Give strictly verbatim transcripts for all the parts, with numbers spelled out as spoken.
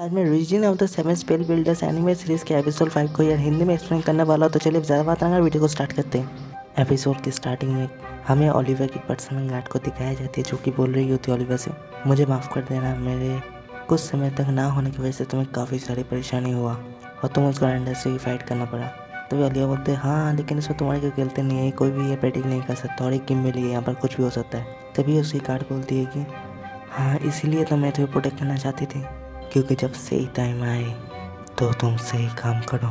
आज मैं reason of the seven spell builders anime series के एपिसोड फाइव को यार हिंदी में एक्सप्लेन करने वाला हूँ। तो चलिए ज़्यादा बात ना कर, वीडियो को स्टार्ट करते हैं। एपिसोड की स्टार्टिंग में हमें ओलिवर की पर्सनल गार्ड को दिखाया जाती है, जो कि बोल रही होती है ओलिवर से, मुझे माफ़ कर देना, मेरे कुछ समय तक ना होने की वजह से तुम्हें काफ़ी सारी परेशानी हुआ और तुम्हें उसको अंडर से ही फाइट करना पड़ा। तो ओलिवर बोलते हैं हाँ, लेकिन इसमें तुम्हारी कोई गलती नहीं है, कोई भी ये प्रेडिक्ट नहीं कर सकता और एक गेम में लिए यहाँ पर कुछ भी हो सकता है। तभी उसकी गार्ड बोलती है कि हाँ, इसीलिए तो मैं तुम्हें प्रोटेक्ट करना चाहती थी, क्योंकि जब सही टाइम आए तो तुम सही काम करो।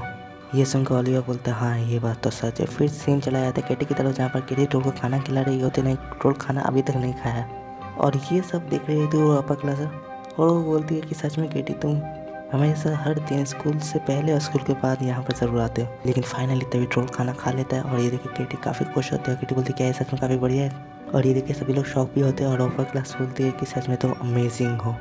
ये सुनकर ओलिवर बोलता हाँ, ये बात तो सच है। फिर सीन चला जाता है केटी की तरफ, जहाँ पर केटी ट्रोल को खाना खिला रही होती, नहीं ट्रोल खाना अभी तक नहीं खाया और ये सब देख रही थी वो अपर क्लासर। और वो बोलती है कि सच में केटी, तुम हमेशा हर दिन स्कूल से पहले और स्कूल के बाद यहाँ पर ज़रूर आते हो। लेकिन फाइनली तभी ट्रोल खाना खा लेता है और ये देखिए केटी काफ़ी खुश होती है। केटी बोलती है क्या ये सच में काफ़ी बढ़िया है, और ये देखिए सभी लोग शौक भी होते हैं और अपर क्लास बोलती है कि सच में तुम अमेजिंग हो।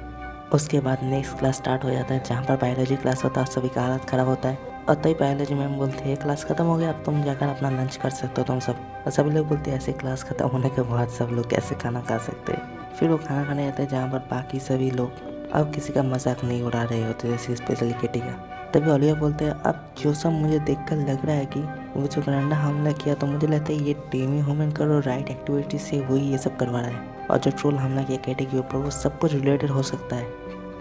उसके बाद नेक्स्ट क्लास स्टार्ट हो जाता है, जहाँ पर बायोलॉजी क्लास होता है और सभी का हालत ख़राब होता है। और तभी बायोलॉजी मैम बोलती है क्लास खत्म हो गया, अब तुम जाकर अपना लंच कर सकते हो तुम सब। और सभी लोग बोलते हैं ऐसे क्लास खत्म होने के बाद सब लोग कैसे खाना खा सकते हैं। फिर वो खाना खाने जाते हैं, जहाँ पर बाकी सभी लोग अब किसी का मजाक नहीं उड़ा रहे होते, जैसे स्पेशली केटी का। तभी ओलिवर बोलते हैं अब जो सब मुझे देखकर लग रहा है कि वो जो गरंडा हमला किया, तो मुझे लगता है ये टीमी ह्यूमन करो राइट एक्टिविटी से हुई, ये सब करवा रहा है। और जो ट्रोल हमला किया केटी के ऊपर, वो सब कुछ रिलेटेड हो सकता है।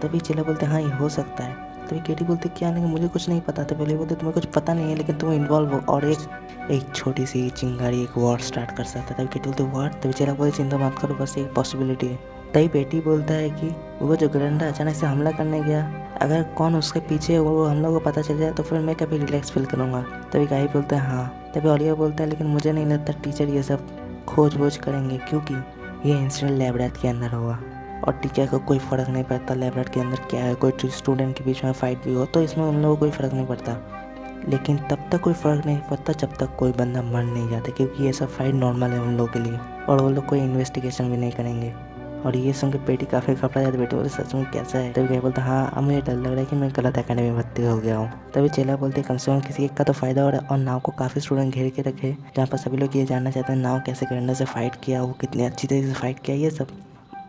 तभी चिल्ला बोलते हैं हाँ, ये हो सकता है। तभी केटी बोलते क्या नहीं, मुझे कुछ नहीं पता। तभी ओलिवर बोलते तुम्हें कुछ पता नहीं है, लेकिन तुम इन्वॉल्व हो और एक एक छोटी सी चिंगारी एक वॉर स्टार्ट कर सकता है। तभी केटी बोलते वॉर। तभी चिल्ला बोलते चिंता मत करो, बस एक पॉसिबिलिटी है। तभी बेटी बोलता है कि वो जो गरंडा अचानक से हमला करने गया, अगर कौन उसके पीछे वो हमलों को पता चल जाए तो फिर मैं कभी रिलैक्स फील करूँगा। तभी गाई बोलता है हाँ। तभी ओलिवर बोलता है लेकिन मुझे नहीं लगता टीचर ये सब खोज वोज करेंगे, क्योंकि ये इंसिडेंट लैब रेट के अंदर हुआ और टीचर को कोई फ़र्क नहीं पड़ता लैब रेट के अंदर क्या है। कोई स्टूडेंट के बीच में फ़ाइट भी हो तो इसमें उन लोगों को कोई फ़र्क नहीं पड़ता, लेकिन तब तक कोई फ़र्क नहीं पड़ता जब तक कोई बंदा मर नहीं जाता, क्योंकि ये सब फाइट नॉर्मल है उन लोगों के लिए और वो लोग कोई इन्वेस्टिगेशन भी नहीं करेंगे। और ये सुन के बेटी काफ़ी घबरा जाती है। बेटी बोले सच में कैसा है। तभी गाय बोलता हाँ, अब मुझे डर लग रहा है कि मैं गलत अकेडमी में भर्ती हो गया हूँ। तभी चेला बोलते कम से कम किसी एक का तो फ़ायदा हो रहा है। और नाव को काफ़ी स्टूडेंट घेर के रखे, जहाँ पर सभी लोग ये जानना चाहते हैं नाव कैसे गरंडा से फाइट किया, वो कितने अच्छी तरीके से फाइट किया, ये सब।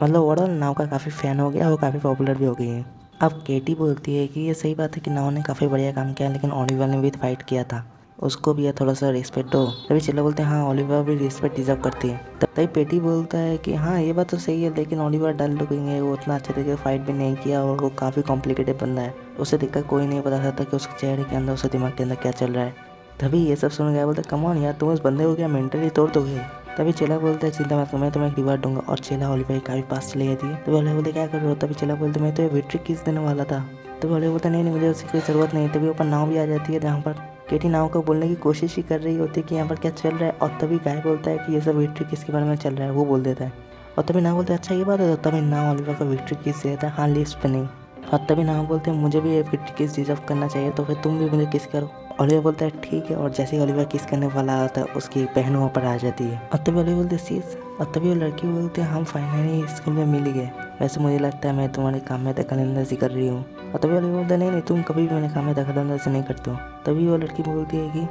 मतलब ओवरऑल नाव का काफ़ी फ़ैन हो गया, वो काफ़ी पॉपुलर भी हो गई है। अब केटी बोलती है कि ये सही बात है कि नाव ने काफ़ी बढ़िया काम किया, लेकिन ओलिवर ने भी फाइट किया था, उसको भी थोड़ा सा रिस्पेक्ट हो। तभी चिल्ला बोलते हैं हाँ, ओलिवर भी रिस्पेक्ट डिजर्व करती है। तभी पेटी बोलता है कि हाँ, ये बात तो सही है, लेकिन ओलिवर डल लुकेंगे, वो उतना अच्छे तरीके से फाइट भी नहीं किया और वो काफ़ी कॉम्प्लिकेटेड बंदा है, उसे देखकर कोई नहीं बता सकता कि उसके चेहरे के अंदर, उसके दिमाग के अंदर क्या चल रहा है। तभी ये सब सुन गया बोलते कमॉन यार, तुम उस बंदे को क्या मेंटली तोड़ दोगे। तभी चिल्ला बोलता है चिंता मत करो, मैं तुम्हें एक रिवार्ड दूंगा। और चिल्ला ओलिवर काफ़ी पास चली जाती है। तभी ओलिवर बोलते क्या कर रहे हो। तभी चिल्ला बोलते मैं तो विक्ट्री किस देने वाला था। तभी ओलिवर बोलता नहीं नहीं, मुझे उसकी कोई ज़रूरत नहीं। तभी ऊपर नाव भी आ जाती है, जहाँ पर केटी नाव को बोलने की कोशिश ही कर रही होती है कि यहाँ पर क्या चल रहा है। और तभी गाय बोलता है कि ये सब विक्ट्री किसके बारे में चल रहा है, वो बोल देता है। और तभी नाव बोलते हैं अच्छा ये बात है। तभी नाव ओलिवर को विक्ट्री किस देता है हाँ, लिप्स पे नहीं। और तभी नाव बोलते हैं मुझे भी ये विक्ट्री किस डिजर्व करना चाहिए, तो फिर तुम भी मुझे किस करो। ओलिवर बोलता है ठीक है। और जैसे ही ओलिवर किस करने वाला होता है, उसकी बहन वहाँ पर आ जाती है। और तभी ओलिवर बोलते सीज। और तभी वो लड़की बोलते हैं हम फाइनली स्कूल में मिल गए, वैसे मुझे लगता है मैं तुम्हारे काम में दखलंदाजी कर रही हूँ। और तभी ओलिवर बोलता है नहीं नहीं, तुम कभी भी मेरे काम में दखलंदाजी नहीं करते हो। तभी वो लड़की बोलती है कि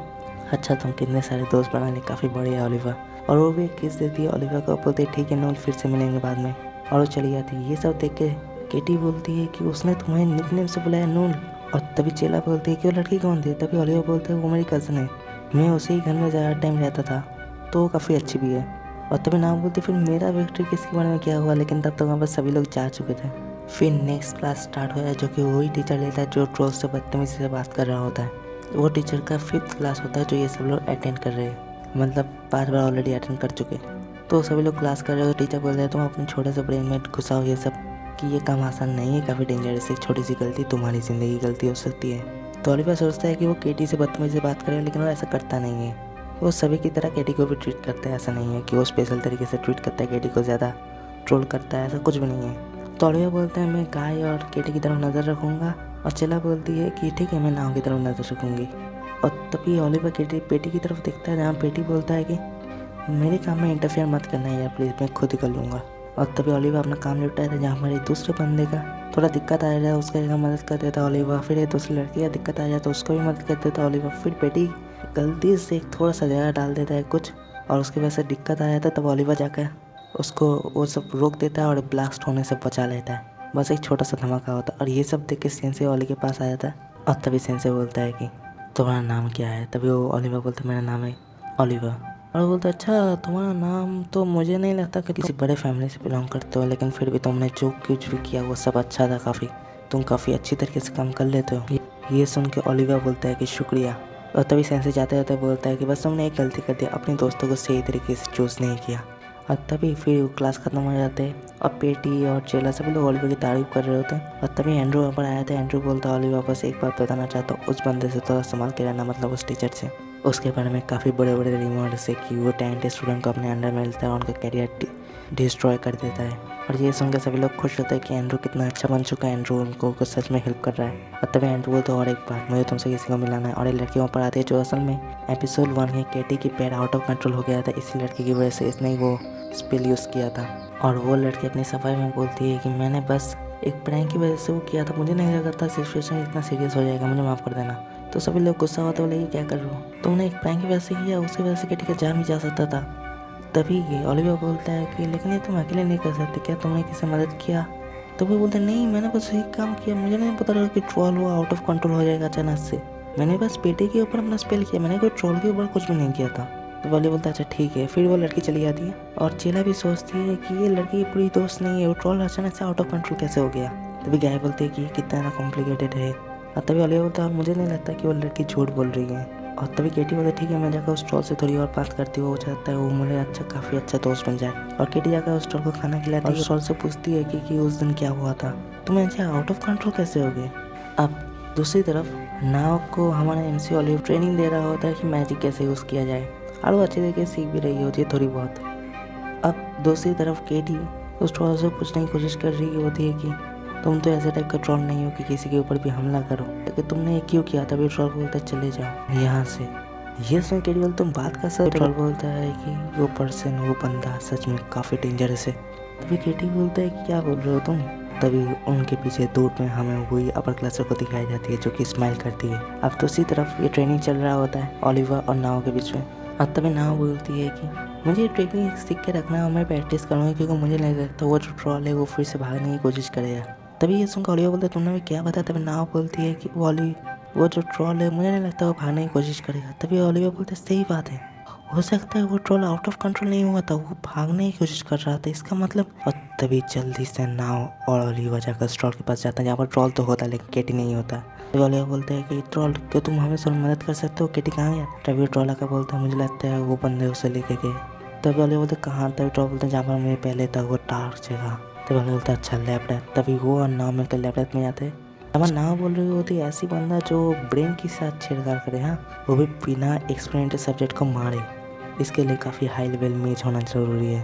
अच्छा तुम कितने सारे दोस्त बना ले, काफ़ी बढ़िया ओलिवर। और वो भी एक किस देती है ओलिवर को, बोलते है ठीक है नोल, फिर से मिलेंगे बाद में। और वो चली जाती है। ये सब देख के केटी बोलती है कि उसने तुम्हें निकनेम से बुलाया नूल। और तभी चेला बोलती है कि वो लड़की कौन थी। तभी ओलिवर बोलते है वो मेरी कज़न है, मैं उसी घर में ज़्यादा टाइम रहता था, तो वो काफ़ी अच्छी भी है। और तभी नाम बोलते फिर मेरा विक्ट्री किसके बारे में क्या हुआ, लेकिन तब तक वहाँ पर सभी लोग जा चुके थे। फिर नेक्स्ट क्लास स्टार्ट हो जाए, जो कि वही टीचर लेता है जो ट्रोल से बदतमीजी से बात कर रहा होता है। वो टीचर का फिफ्थ क्लास होता है जो ये सब लोग अटेंड कर रहे हैं, मतलब पाँच बार ऑलरेडी अटेंड कर चुके। तो सभी लोग क्लास कर रहे हो, टीचर बोल रहे हैं तुम अपने छोटे से ब्रेन में घुसाओ ये सब, कि ये काम आसान नहीं है, काफ़ी डेंजरस है, छोटी सी गलती तुम्हारी ज़िंदगी की गलती हो सकती है। तो ओलिवर सोचता है कि वो केटी से बदतमीजी से बात करे, लेकिन वो ऐसा करता नहीं है, वो सभी की तरह केटी को भी ट्रीट करता है। ऐसा नहीं है कि वो स्पेशल तरीके से ट्रीट करता है, केटी को ज़्यादा ट्रोल करता है, ऐसा कुछ भी नहीं है। तो ओलिवर बोलता है मैं गाय और केटी की तरफ नज़र रखूँगा। और चिल्ला बोलती है कि ठीक है, मैं नाव की तरफ नज़र रखूँगी। और तभी ओलिवर केटी पेटी की तरफ देखता है, जहाँ पेटी बोलता है कि मेरे काम में इंटरफेयर मत करना यार प्लीज़, मैं खुद कर लूँगा। और तभी ओलिवर अपना काम निपटाया था, जहाँ हमारे दूसरे बंदे का थोड़ा दिक्कत आ रहा है, उसका जगह मदद कर देता है ओलिवर। फिर ये दूसरी लड़की का दिक्कत आ जाए तो उसको भी मदद कर देता है ओलिवर। फिर पेटी गलती से थोड़ा सा जगह डाल देता है कुछ, और उसके वजह से दिक्कत आ जाता है। तब ओलिवर जाकर उसको वो सब रोक देता है और ब्लास्ट होने से बचा लेता है। बस एक छोटा सा धमाका होता है और ये सब देख के सेंसे वाले के पास आ जाता है। और तभी सेंसे बोलता है कि तुम्हारा नाम क्या है। तभी वो ओलिवर बोलता है मेरा नाम है ओलिवर। और वो बोलता है अच्छा तुम्हारा नाम तो मुझे नहीं लगता कि किसी बड़े फैमिली से बिलोंग करते हो, लेकिन फिर भी तुमने जो कुछ भी किया वो सब अच्छा था, काफ़ी तुम काफ़ी अच्छी तरीके से काम कर लेते हो। ये सुन के ओलिवर बोलता है कि शुक्रिया। और तभी सेंसे जाते जाते बोलता है कि बस तुमने एक गलती कर दी, अपने दोस्तों को सही तरीके से चूज़ नहीं किया। और तभी फिर वो क्लास खत्म हो जाते हैं और पेटी और चेला सभी लोग ओलिवर की तारीफ कर रहे होते हैं। और तभी एंड्रू वहाँ पर आया था। एंड्रू बोलता है ओलिवर बस एक बात बताना चाहता हूँ, उस बंदे से थोड़ा संभाल के रहना, मतलब उस टीचर से। उसके बारे में काफ़ी बड़े बड़े रिमोट से कि वो टैलेंटेड स्टूडेंट को अपने अंडर में लेता है और उनका कैरियर डिस्ट्रॉय कर देता है। और ये सुनकर सभी लोग खुश होते हैं कि एंड्रू कितना अच्छा बन चुका है, एंड्रू उनको को सच में हेल्प कर रहा है। और तभी एंड्रू बोलता है और एक बार मुझे तुमसे किसी को मिलाना है। और ये लड़की वहाँ पर आती है जो असल में एपिसोड वन में केटी की पैर आउट ऑफ कंट्रोल हो गया था, इसी लड़की की वजह से इसने वो स्पेल यूज़ किया था। और वो लड़की अपनी सफाई में बोलती है कि मैंने बस एक प्रैंक की वजह से वो किया था, मुझे नहीं लगा था सिचुएशन इतना सीरियस हो जाएगा, मुझे माफ़ कर देना। तो सभी लोग गुस्सा होते बोले कि क्या कर रहे हो, तुमने एक प्रैंक की वजह से किया, उसकी वजह से केटी का जान भी जा सकता था। तभी ये ओलिवर बोलता है कि लेकिन ये तुम अकेले नहीं कर सकते, क्या तुमने किसी मदद किया। तो वो बोलते नहीं मैंने बस एक काम किया, मुझे नहीं पता लगा कि ट्रॉल हुआ आउट ऑफ कंट्रोल हो जाएगा अचानक से, मैंने बस पेटी के ऊपर अपना स्पेल किया, मैंने कोई ट्रॉल के ऊपर कुछ भी नहीं किया था। तो वाली बोलता अच्छा ठीक है। फिर वो लड़की चली जाती है और चेला भी सोचती है कि ये लड़की पूरी दोस्त नहीं है, वो ट्रॉल अचानक से आउट ऑफ कंट्रोल कैसे हो गया। तभी गाय बोलते कि कितना कॉम्प्लिकेटेड है। और तभी वाली बोलता मुझे नहीं लगता कि वो लड़की झूठ बोल रही है। और तभी केटी बोलते ठीक है मैं जाकर उस ट्रॉल से थोड़ी और बात करती हूँ, वो चाहता है वो मुझे अच्छा काफ़ी अच्छा दोस्त बन जाए। और केटी जाकर उस ट्रॉल को खाना खिलाती है और ट्रॉल से पूछती है कि, कि उस दिन क्या हुआ था, तुम ऐसे आउट ऑफ कंट्रोल कैसे हो गए। अब दूसरी तरफ नाव को हमारा एम सी ओलिवर ट्रेनिंग दे रहा होता है कि मैजिक कैसे यूज़ किया जाए और वो अच्छे तरीके सीख भी रही होती है थोड़ी बहुत। अब दूसरी तरफ केटी उस ट्रॉल से पूछने की कोशिश कर रही होती है कि तुम तो ऐसे टाइप का ट्रॉल नहीं हो कि किसी के ऊपर भी हमला करो, लेकिन तुमने क्यों किया। तभी ट्रॉल बोलता है चले जाओ यहाँ से। ये सुन के केटी तुम बात कर सकते। ट्रॉल बोलता है कि वो पर्सन वो बंदा सच में काफ़ी डेंजरस है। तभी केटी बोलता है क्या बोल रहे हो तुम। तभी उनके पीछे दूर में हमें वही अपर क्लासर को दिखाई जाती है जो कि स्माइल करती है। अब दूसरी तरफ ये ट्रेनिंग चल रहा होता है ओलिवर और नाव के बीच में। अब तभी नाव बोलती है कि मुझे ट्रेनिंग सीख के रखना है, मैं प्रैक्टिस करूँगी क्योंकि मुझे नहीं लगता वो जो ट्रॉल है वो फिर से भागने की कोशिश करेगा। तभी ये सुनकर ओलिवर बोलता है तुमने भी क्या बताया। तभी नाव बोलती है कि वाली वो जो ट्रॉल है मुझे नहीं लगता वो भागने की कोशिश करेगा। तभी ओलिवर बोलता है सही बात है, हो सकता है वो ट्रॉल आउट ऑफ कंट्रोल नहीं हुआ था, वो भागने की कोशिश कर रहा था इसका मतलब। और तभी जल्दी से नाव और ओलिवर जाकर ट्रॉल के पास जाता है जहाँ पर ट्रॉल तो होता है लेकिन केटी नहीं होता। तभी ओलिवर बोलता है कि ट्रॉल को तुम हमें सर मदद कर सकते हो, केटी कहाँ गया। तभी ट्रॉल आकर बोलता है मुझे लगता है वो बंदे उसे लेके गए। तभी ओलिवर बोलते कहाँ। तभी ट्रॉल बोलते हैं जहाँ पर मुझे पहले था वो टार्क जगह। तभी ओलिवर बोलता है अच्छा लैपटॉप। तभी वो और नाव मिलकर लैपटॉप में जाते हैं। हमारा नाव बोल रही होती है ऐसी बंदा जो ब्रेन के साथ छेड़छाड़ करे, हाँ वो भी बिना एक्सपेरिमेंट सब्जेक्ट को मारे, इसके लिए काफ़ी हाई लेवल मैच होना ज़रूरी है।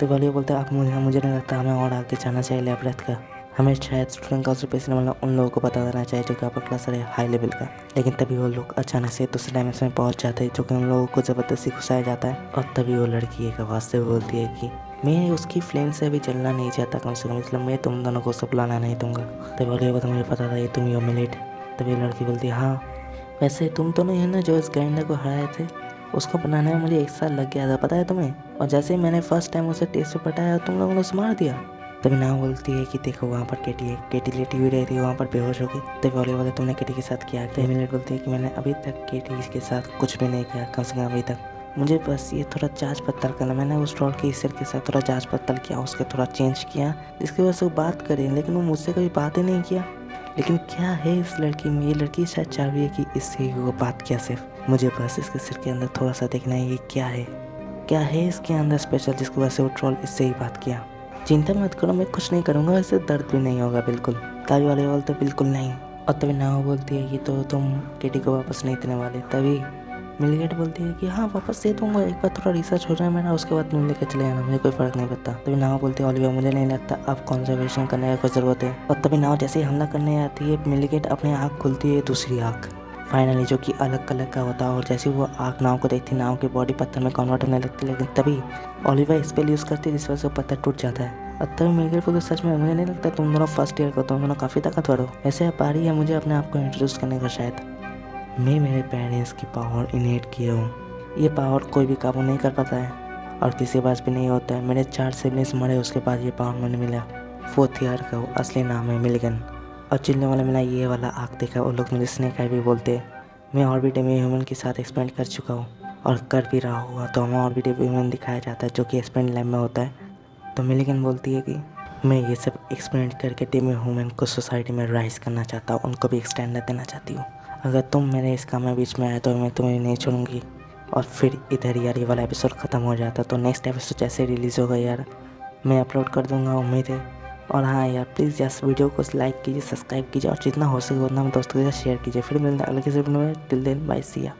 तो ओलिवर बोलता है अब मुझे मुझे नहीं लगता हमें और आगे जाना चाहिए लैपटॉप का, हमें शायद स्टूडेंट का उससे पैसे मतलब उन लोगों को बता देना चाहिए जो कि अपर क्लास है हाई लेवल का। लेकिन तभी वो लोग अचानक से दूसरे डायमेंशन में पहुँच जाते हैं जो कि उन लोगों को ज़बरदस्ती घुसाया जाता है। और तभी वो लड़की एक आवाज़ से बोलती है कि मैं उसकी फ्लेम से अभी जलना नहीं चाहता, कम से कम इसलिए मैं तुम दोनों को सब लाना नहीं दूंगा। तभी ओलिवर बोलता मुझे पता था ये तुम ही हो मिलेट। तभी लड़की बोलती है हाँ वैसे तुम तो नहीं है ना जो इस ग्राइंडर को हराए थे, उसको बनाने में मुझे एक साल लग गया था पता है तुम्हें, और जैसे ही मैंने फर्स्ट टाइम उसे टेस्ट पे पटाया तुम लोगों ने उसे मार दिया। तभी नाव बोलती है कि देखो वहाँ पर केटी है, केटी लेटी हुई रही थी वहाँ पर बेहोश हो गई। तभी ओलिवर बोलता तुमने केटी के साथ किया। तभी मिलेट बोलती है कि मैंने अभी तक केटी के साथ कुछ भी नहीं किया, कम से कम अभी तक मुझे बस ये थोड़ा जांच पड़ताल करना, मैंने उस ट्रॉल के हिस्से के साथ थोड़ा जांच पड़ताल किया, उसके थोड़ा चेंज किया जिसकी वजह से वो बात करें, लेकिन वो मुझसे कभी बात ही नहीं किया। लेकिन क्या है इस लड़की में, ये लड़की शायद चाह रही है कि इससे वो बात किया, सिर्फ मुझे बस इसके सिर के अंदर थोड़ा सा देखना है ये क्या है, क्या है इसके अंदर स्पेशल जिसकी वजह से वो ट्रॉल इससे ही बात किया। चिंता मत करो मैं कुछ नहीं करूँगा, वैसे दर्द भी नहीं होगा बिल्कुल। ताली वाले बोलते बिल्कुल नहीं। और तभी नाव बोलती है ये तो तुम केटी को वापस नहीं देने वाले। तभी मिलेट बोलती है कि हाँ वापस दे दूँगा, एक बार थोड़ा रिसर्च हो जाए मेरा, उसके बाद तुम लेकर चले जाना, मुझे कोई फर्क नहीं पड़ता। तभी नाव बोलती है ओलिवर मुझे नहीं लगता अब कंजर्वेशन करने का कोई ज़रूरत है। और तभी नाव जैसे ही हमला करने आती है मिलेट अपनी आँख खुलती है दूसरी आँख फाइनली जो कि अलग कलर का होता है, और जैसे वो आँख नाव को देखती नाव की बॉडी पत्थर में कन्वर्ट होने लगती है। लेकिन तभी ओलिवर स्पेल यूज़ करती है जिस वजह से पत्थर टूट जाता है। और तभी मिलेट बोलती सच में मुझे नहीं लगता तुम दोनों फर्स्ट ईयर को, तुम दोनों काफ़ी ताकतवर हो, ऐसे आप है मुझे अपने आप को इंट्रोड्यूस करने का, शायद मैं मेरे पेरेंट्स की पावर इनहेट किया हूँ, ये पावर कोई भी काबू नहीं कर पाता है और किसी के पास भी नहीं होता है, मेरे चार सिबलिंग्स मरे उसके बाद ये पावर मैंने मिला, फोर्थ ईयर का वो असली नाम है मिलिगन और चिल्ले वाला मिला ये वाला आग देखा। वो लोग मुझे स्नेक आई भी बोलते। मैं ऑर्बिट में ह्यूमन के साथ एक्सपेंड कर चुका हूँ और कर भी रहा हुआ, तो हमें ऑर्बिट ह्यूमन दिखाया जाता है जो कि एक्सपेंड लैब में होता है। तो मिलिगन बोलती है कि मैं ये सब एक्सपेंड करके टीम ह्यूमन को सोसाइटी में राइज करना चाहता हूँ, उनको भी एक स्टैंडर्ड देना चाहती हूँ। अगर तुम मेरे इस काम में बीच में आए तो मैं तुम्हें नहीं छोड़ूंगी। और फिर इधर यार ये वाला एपिसोड ख़त्म हो जाता। तो नेक्स्ट एपिसोड जैसे रिलीज़ होगा यार मैं अपलोड कर दूंगा, उम्मीद है। और हाँ यार प्लीज़ यार वीडियो को लाइक कीजिए, सब्सक्राइब कीजिए और जितना हो सके उतना दोस्तों के साथ शेयर कीजिए। फिर मिलते हैं अगले एपिसोड में। Till then bye, see you.